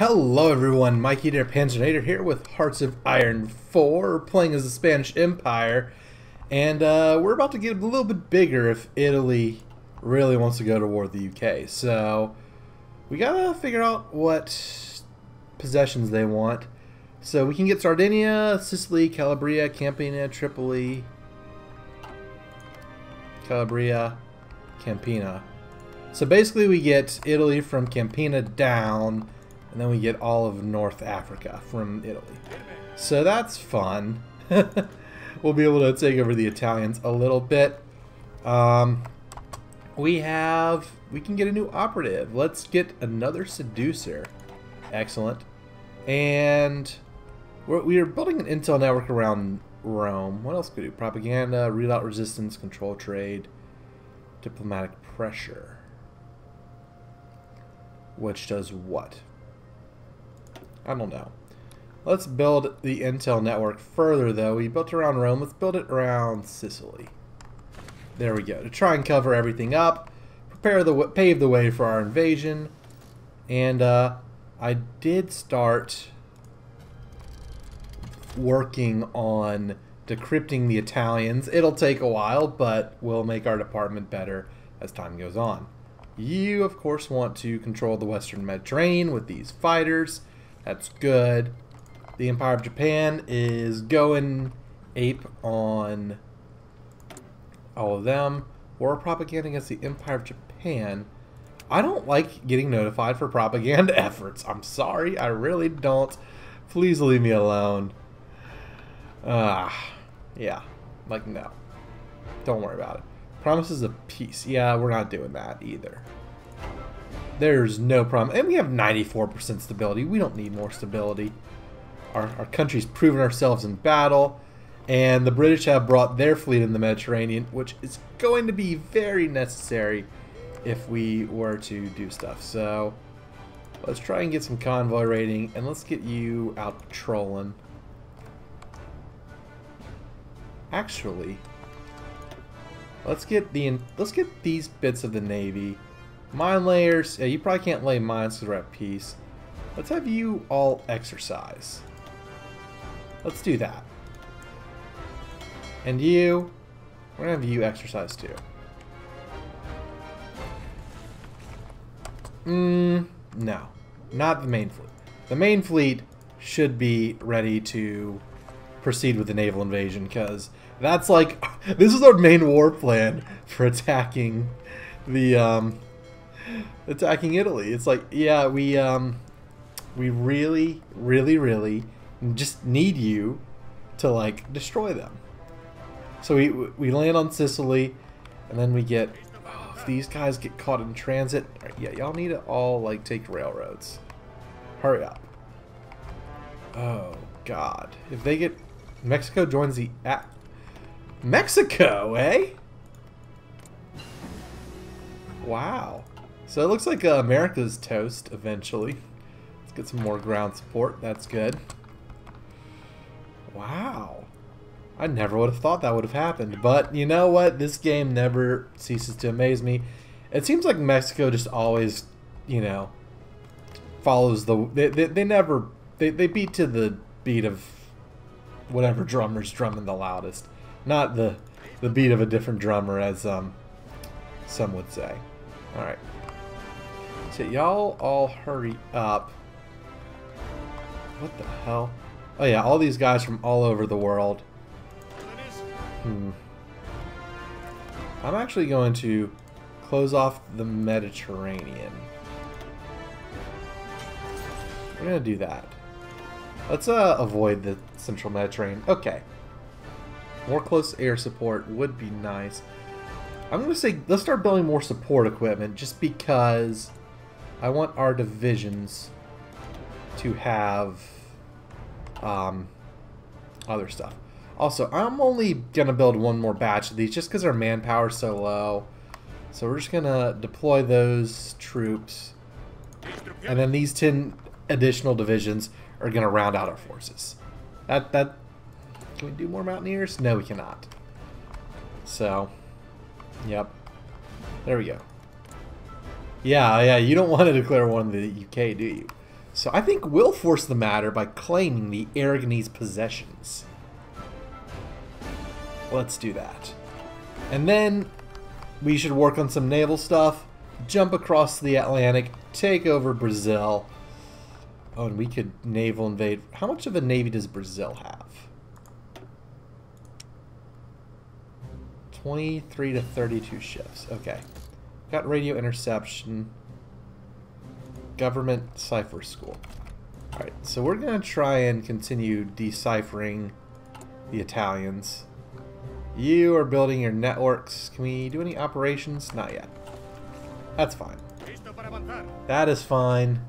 Hello everyone, Mikey Der Panzernator here with Hearts of Iron 4. We're playing as the Spanish Empire, and we're about to get a little bit bigger if Italy really wants to go to war with the UK. So we gotta figure out what possessions they want. So we can get Sardinia, Sicily, Calabria, Campania, Tripoli, Calabria, Campina. So basically we get Italy from Campina down, and then we get all of North Africa from Italy. So that's fun. We'll be able to take over the Italians a little bit. We can get a new operative. Let's get another seducer. Excellent. And we are building an intel network around Rome. What else could we do? Propaganda, root out resistance, control trade, diplomatic pressure. Which does what? I don't know. Let's build the intel network further, though. We built around Rome. Let's build it around Sicily. There we go. To try and cover everything up, pave the way for our invasion. And I did start working on decrypting the Italians. It'll take a while, but we'll make our department better as time goes on. You, of course, want to control the Western Mediterranean with these fighters. That's good. The Empire of Japan is going ape on all of them. War propaganda against the Empire of Japan. I don't like getting notified for propaganda efforts. I'm sorry, I really don't. Please leave me alone. Yeah, like no. Don't worry about it. Promises of peace. Yeah, we're not doing that either. There's no problem. And we have 94% stability. We don't need more stability. Our country's proven ourselves in battle. And the British have brought their fleet in the Mediterranean, which is going to be very necessary if we were to do stuff. So let's try and get some convoy raiding. And let's get you out patrolling. Actually, let's get these bits of the Navy. Mine layers, yeah, you probably can't lay mines because we're at peace. Let's have you all exercise. Let's do that. And you, we're going to have you exercise too. No, not the main fleet. The main fleet should be ready to proceed with the naval invasion, because that's like, this is our main war plan for attacking the, attacking Italy. It's like, yeah, we really just need you to like destroy them. So we land on Sicily, and then we get, oh, if these guys get caught in transit, yeah, y'all need to all like take railroads. Hurry up. Oh God, if they get, Mexico joins the Mexico, eh? Wow. So it looks like America's toast eventually. Let's get some more ground support. That's good. Wow. I never would have thought that would have happened. But you know what? This game never ceases to amaze me. It seems like Mexico just always, you know, follows the... They beat to the beat of whatever drummer's drumming the loudest. Not the beat of a different drummer, as... some would say. Alright. So y'all all hurry up. What the hell? Oh yeah, all these guys from all over the world. I'm actually going to close off the Mediterranean. We're gonna do that. Let's avoid the central Mediterranean. Okay. More close air support would be nice. I'm going to say, let's start building more support equipment, just because I want our divisions to have other stuff. Also, I'm only going to build one more batch of these, just because our manpower is so low. So we're just going to deploy those troops. And then these 10 additional divisions are going to round out our forces. Can we do more mountaineers? No, we cannot. So... Yep. There we go. Yeah, you don't want to declare war in the UK, do you? So I think we'll force the matter by claiming the Aragonese possessions. Let's do that. And then we should work on some naval stuff, jump across the Atlantic, take over Brazil. Oh, and we could naval invade. How much of a navy does Brazil have? 23 to 32 ships. Okay. Got radio interception. Government cipher school. Alright, so we're going to try and continue deciphering the Italians. You are building your networks. Can we do any operations? Not yet. That's fine. That is fine.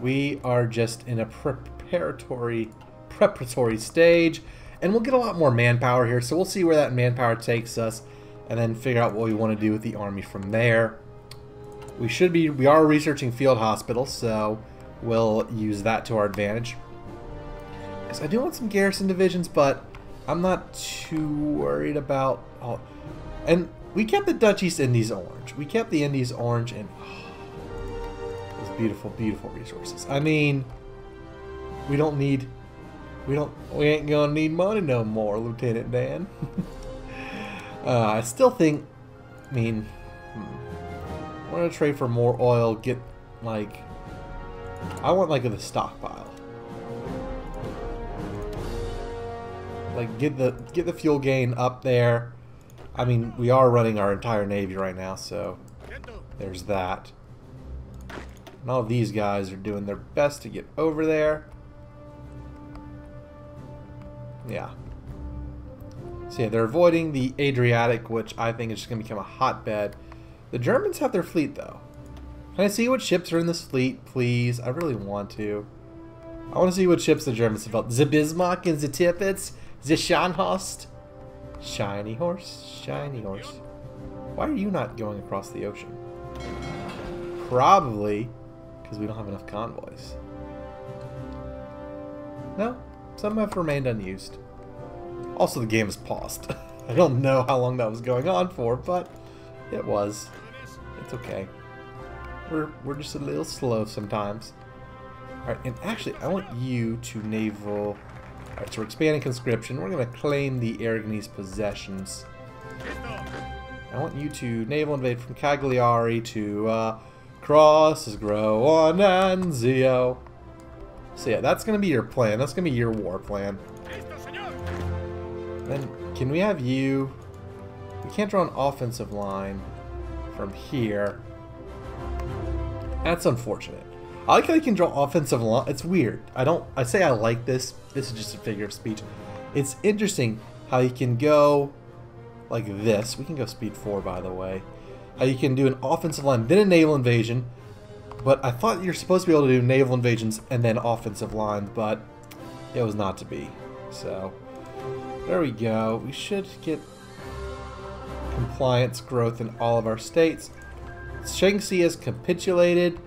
We are just in a preparatory stage, and we'll get a lot more manpower here, so we'll see where that manpower takes us and then figure out what we want to do with the army from there. We are researching field hospitals, so we'll use that to our advantage. Because I do want some garrison divisions, but I'm not too worried about all. And we kept the Dutch East Indies orange. We kept the Indies orange, and beautiful, beautiful resources. I mean, we ain't gonna need money no more, Lieutenant Dan. I still think, I want to trade for more oil, get, like, I want, like, the stockpile. Like, get the fuel gain up there. I mean, we are running our entire navy right now, so there's that. And all these guys are doing their best to get over there. Yeah. So yeah, they're avoiding the Adriatic, which I think is just going to become a hotbed. The Germans have their fleet, though. Can I see what ships are in this fleet, please? I really want to. I want to see what ships the Germans developed. The Bismarck and the Tirpitz. The Scharnhorst. Shiny horse. Shiny horse. Why are you not going across the ocean? Probably because we don't have enough convoys. No, some have remained unused. Also, the game is paused. I don't know how long that was going on for, but it was. It's okay. We're just a little slow sometimes. Alright, and actually, I want you to naval... Alright, so we're expanding conscription. We're going to claim the Aragonese possessions. I want you to naval invade from Cagliari to... Crosses grow on Anzio. So yeah, that's going to be your plan. That's going to be your war plan. Then can we have you... We can't draw an offensive line from here. That's unfortunate. I like how you can draw offensive line. It's weird. I say I like this. This is just a figure of speech. It's interesting how you can go like this. We can go speed 4, by the way. You can do an offensive line, then a naval invasion, but I thought you're supposed to be able to do naval invasions and then offensive line, but it was not to be. So, there we go. We should get compliance growth in all of our states. Shaanxi has capitulated.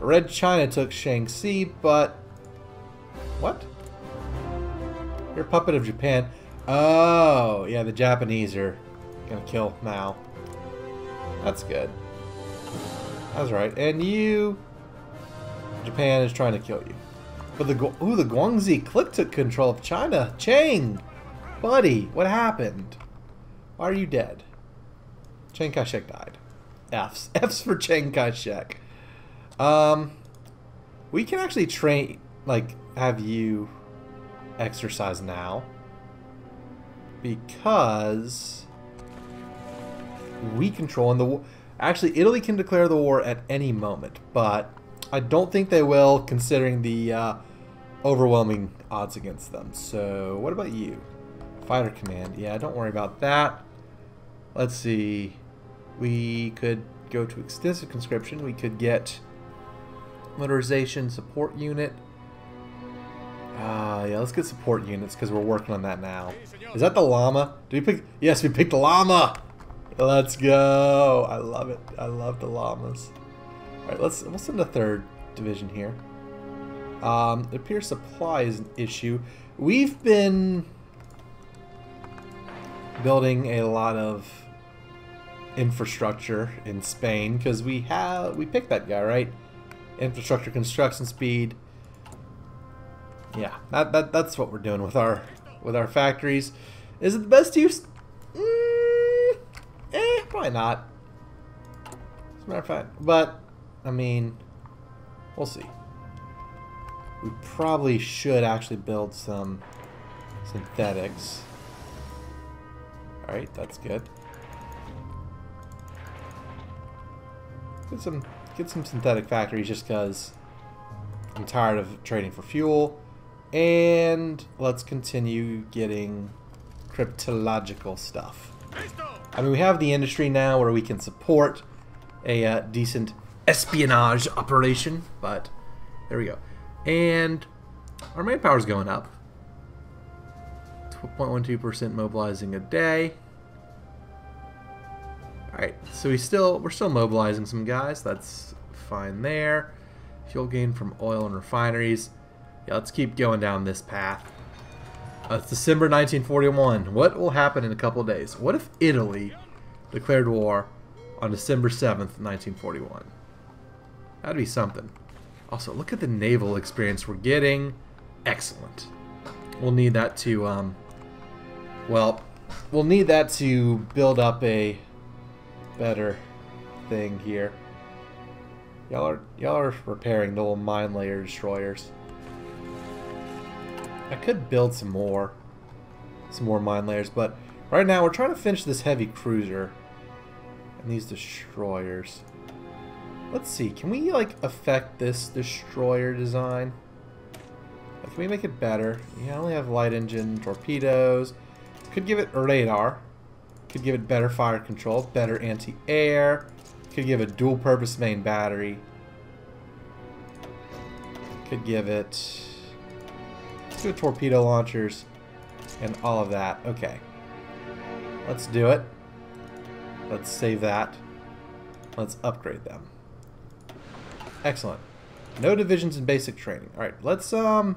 Red China took Shaanxi, but... What? You're a puppet of Japan. Oh, yeah, the Japanese are going to kill Mao. That's good. That's right. And you... Japan is trying to kill you. But the Guangxi clique took control of China. Chiang! Buddy, what happened? Why are you dead? Chiang Kai-shek died. F's. F's for Chiang Kai-shek. We can actually train... Like, have you exercise now. Because... we control in the war. Actually, Italy can declare the war at any moment, but I don't think they will, considering the overwhelming odds against them. So, what about you? Fighter command. Yeah, don't worry about that. Let's see. We could go to extensive conscription. We could get motorization support unit. Yeah, let's get support units because we're working on that now. Is that the llama? Did we pick? Yes, we picked the llama. Let's go! I love it. I love the llamas. Alright, we'll send a 3rd division here. It appears supply is an issue. We've been building a lot of infrastructure in Spain because we picked that guy, right? infrastructure construction speed. Yeah, that's what we're doing with our factories. Is it the best use? Probably not. As a matter of fact, but I mean, we'll see. We probably should actually build some synthetics. All right, that's good. Get some synthetic factories just because I'm tired of trading for fuel. And let's continue getting cryptological stuff. I mean, we have the industry now where we can support a decent espionage operation, but there we go. And our manpower's going up. 0.12% mobilizing a day. Alright, so we're still mobilizing some guys. That's fine there. Fuel gain from oil and refineries. Yeah, let's keep going down this path. It's December 1941. What will happen in a couple of days? What if Italy declared war on December 7th, 1941? That'd be something. Also, look at the naval experience we're getting. Excellent. We'll need that to, well, we'll need that to build up a better thing here. Y'all are repairing the little mine layer destroyers. I could build some more mine layers, but right now we're trying to finish this heavy cruiser and these destroyers. Let's see, can we like affect this destroyer design? Can we make it better? Yeah, I only have light engine, torpedoes. Could give it radar. Could give it better fire control, better anti-air. Could give it dual-purpose main battery. Could give it two torpedo launchers and all of that. Okay, let's do it. Let's save that. Let's upgrade them. Excellent. No divisions in basic training. All right, let's train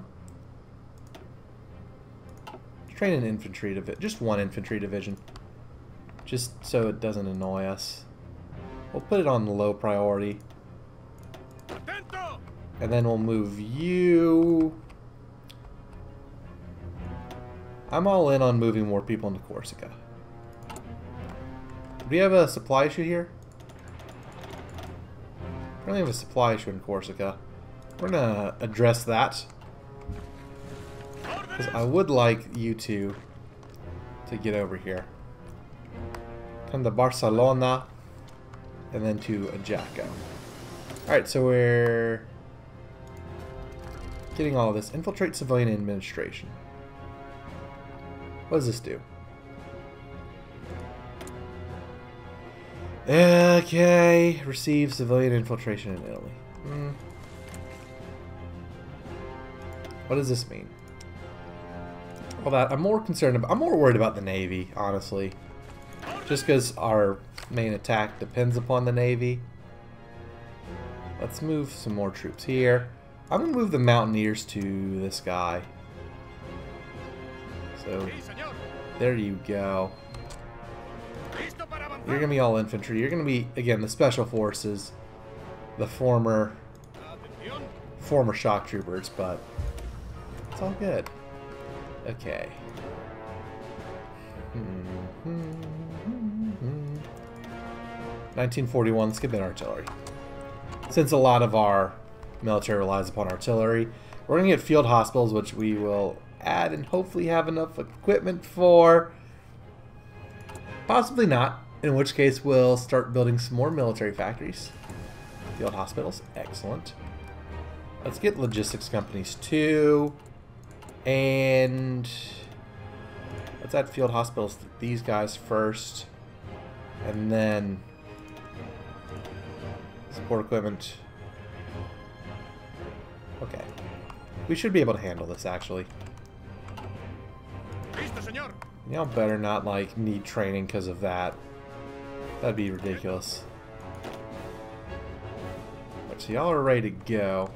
an infantry division, just one infantry division, just so it doesn't annoy us. We'll put it on low priority, and then we'll move you. I'm all in on moving more people into Corsica. Do we have a supply issue here? We only have a supply issue in Corsica. We're gonna address that. Because I would like you two to get over here. Come to Barcelona and then to Ajaccio. Alright, so we're getting all of this. Infiltrate civilian administration. What does this do? Okay, receive civilian infiltration in Italy. What does this mean? All that I'm more worried about the Navy, honestly. Just because our main attack depends upon the Navy. Let's move some more troops here. I'm gonna move the Mountaineers to this guy. So there you go. You're going to be all infantry. You're going to be, again, the special forces, the former shock troopers, but it's all good. Okay. Mm-hmm. 1941, let's get that artillery. Since a lot of our military relies upon artillery, we're going to get field hospitals, which we will add and hopefully have enough equipment for. Possibly not, in which case we'll start building some more military factories. Field hospitals, excellent. Let's get logistics companies too. And let's add field hospitals to these guys first. And then support equipment. Okay. We should be able to handle this actually. Y'all better not like need training because of that. That'd be ridiculous. Right, so y'all are ready to go.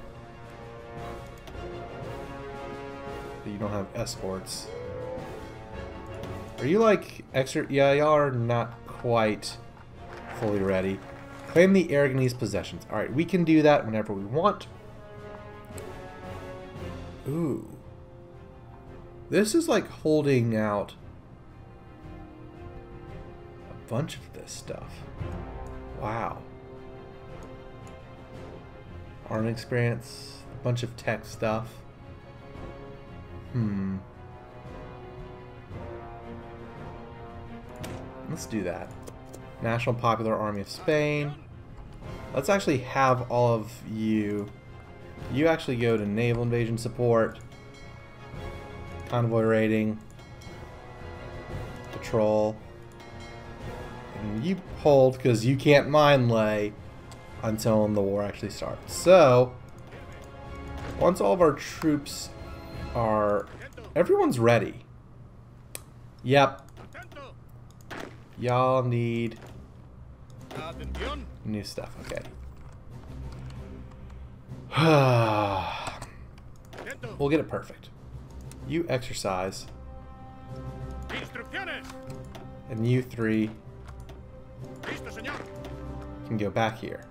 But you don't have escorts. Are you like extra? Yeah, y'all are not quite fully ready. Claim the Aragonese possessions. Alright, we can do that whenever we want. Ooh. This is like holding out a bunch of this stuff. Wow. Arm experience, a bunch of tech stuff. Hmm. Let's do that. National Popular Army of Spain. Let's actually have all of you. You actually go to naval invasion support, convoy raiding, patrol, and you hold because you can't mine lay until the war actually starts. So once all of our troops are, everyone's ready. Yep. Y'all need new stuff, okay. We'll get it perfect. You exercise. And you three can go back here.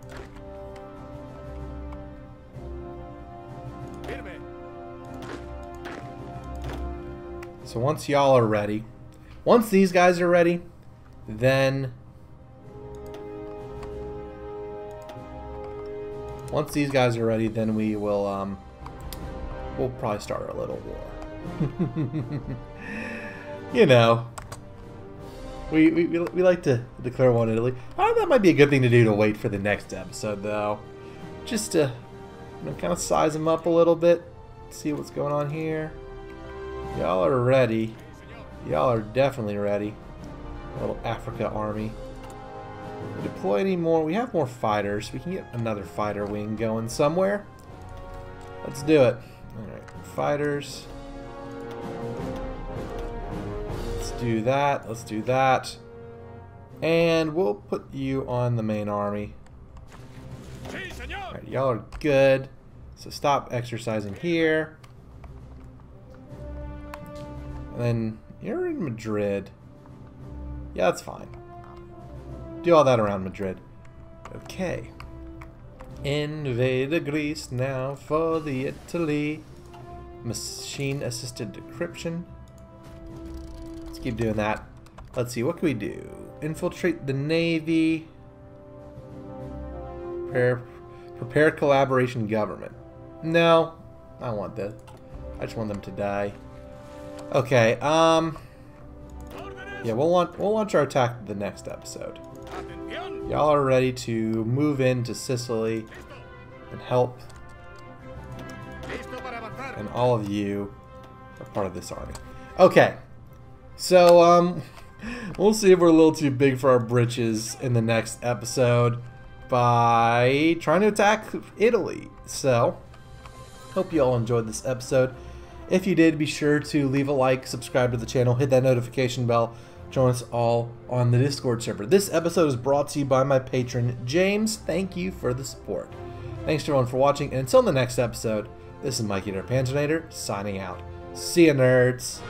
So once y'all are ready, once these guys are ready, then once these guys are ready, then we will we'll probably start our little war. You know, we like to declare war in Italy. Oh, that might be a good thing to do, to wait for the next episode though, just to, you know, kind of size them up a little bit, see what's going on here. Y'all are ready. Y'all are definitely ready. Little Africa army. We deploy any more? We have more fighters. We can get another fighter wing going somewhere. Let's do it. Alright, fighters. Let's do that. Let's do that. And we'll put you on the main army. Alright, y'all are good. So stop exercising here. And then you're in Madrid. Yeah, that's fine. Do all that around Madrid. Okay. Invade Greece now for the Italy. Machine-assisted decryption. Let's keep doing that. Let's see, what can we do? Infiltrate the navy. Prepare collaboration government. No, I want that. I just want them to die. Okay, yeah, we'll launch our attack the next episode. Y'all are ready to move into Sicily and help. And all of you are part of this army. Okay, so we'll see if we're a little too big for our britches in the next episode by trying to attack Italy. So, hope you all enjoyed this episode. If you did, be sure to leave a like, subscribe to the channel, hit that notification bell, join us all on the Discord server. This episode is brought to you by my patron, James. Thank you for the support. Thanks to everyone for watching, and until the next episode, this is Mikey Der Panzernator signing out. See ya, nerds.